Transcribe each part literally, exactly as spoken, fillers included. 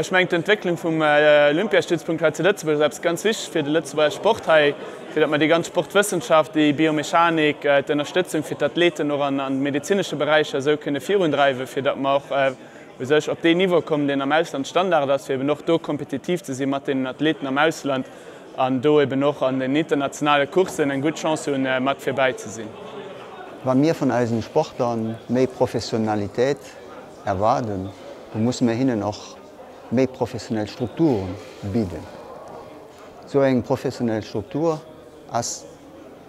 Ich meine, die Entwicklung vom Olympiastützpunkt zu Lützburg ist ganz wichtig für die Lützburger Sport, für dass man die ganze Sportwissenschaft, die Biomechanik, die Unterstützung für die Athleten noch an den medizinischen Bereich also führen treiben, für dass man auch äh, auf den Niveau kommen, den am Ausland Standard ist, für eben noch da kompetitiv zu sein mit den Athleten am Ausland und da eben noch an den internationalen Kursen eine gute Chance haben, um, mit vorbei zu sein. Wenn wir von unseren Sportlern mehr Professionalität erwarten, dann müssen wir ihnen auch mehr professionelle Strukturen bieten. So eine professionelle Struktur als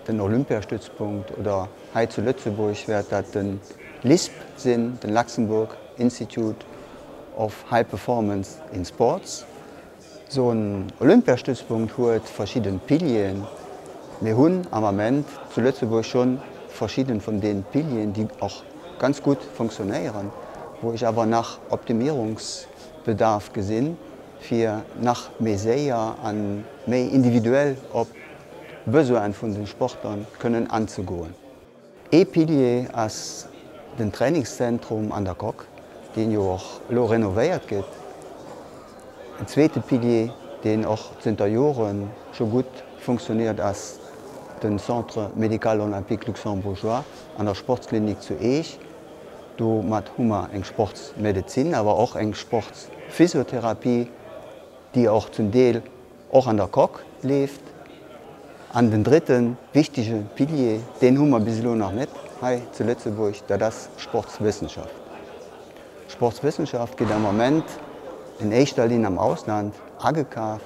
den Olympiastützpunkt oder hier zu Lützeburg wird das den L I S P sind, den Luxembourg Institute of High Performance in Sports. So ein Olympiastützpunkt hat verschiedene Pilien. Wir haben am Moment zu Lützeburg schon verschiedene von den Pilien, die auch ganz gut funktionieren, wo ich aber nach Optimierungs Bedarf gesehen, für nach Mesea an mehr individuell ob Besoin von den Sportlern können anzugehen. Ein Pilier ist das Trainingszentrum an der Coque, den ja auch lo renoviert wird. Ein zweiter Pilier, den auch seit Jahren schon gut funktioniert, ist das Centre medical Olympique Luxembourgeois an der Sportklinik zu Eich. Du machst eine Sportmedizin, aber auch eine Sportphysiotherapie, die auch zum Teil auch an der Coque lebt. An den dritten wichtigen Pilier, den haben wir bislang noch nicht, hier zu Lützeburg, das ist Sportwissenschaft. Sportwissenschaft geht im Moment in Eichstätt am Ausland angekauft.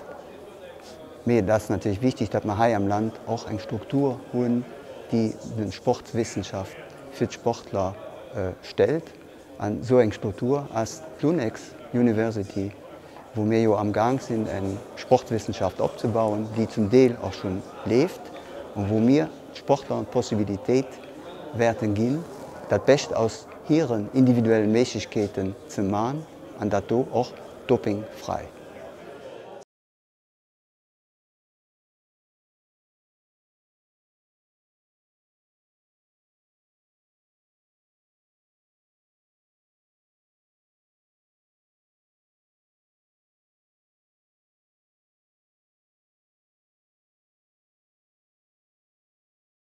Mir ist das natürlich wichtig, dass wir hier im Land auch eine Struktur haben, die den Sportwissenschaft für die Sportler stellt, an so eine Struktur als LUNEX University, wo wir ja am Gang sind, eine Sportwissenschaft aufzubauen, die zum Teil auch schon lebt und wo wir Sportlern die Possibilität werden geben, das Beste aus ihren individuellen Möglichkeiten zu machen und dadurch auch dopingfrei.